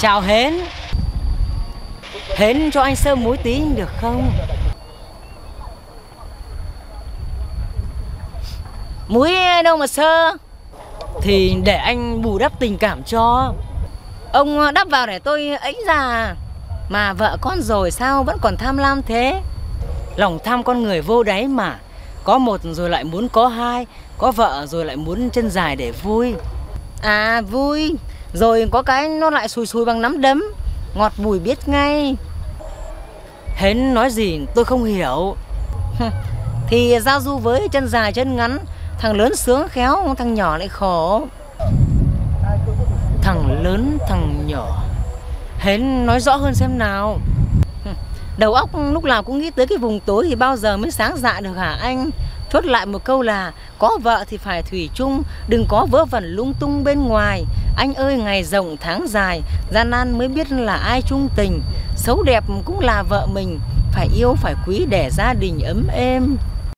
Chào Hến. Hến cho anh sơ muối tí được không? Muối đâu mà sơ. Thì để anh bù đắp tình cảm cho. Ông đắp vào để tôi ấy ra. Mà vợ con rồi sao vẫn còn tham lam thế? Lòng tham con người vô đáy mà. Có một rồi lại muốn có hai. Có vợ rồi lại muốn chân dài để vui. À vui. Rồi có cái nó lại sùi sùi bằng nắm đấm. Ngọt bùi biết ngay. Hến nói gì tôi không hiểu. Thì giao du với chân dài chân ngắn. Thằng lớn sướng khéo, thằng nhỏ lại khổ. Thằng lớn thằng nhỏ. Hến nói rõ hơn xem nào. Đầu óc lúc nào cũng nghĩ tới cái vùng tối thì bao giờ mới sáng dạ được hả anh? Chốt lại một câu là có vợ thì phải thủy chung, đừng có vớ vẩn lung tung bên ngoài. Anh ơi ngày rộng tháng dài, gian nan mới biết là ai chung tình. Xấu đẹp cũng là vợ mình, phải yêu phải quý để gia đình ấm êm.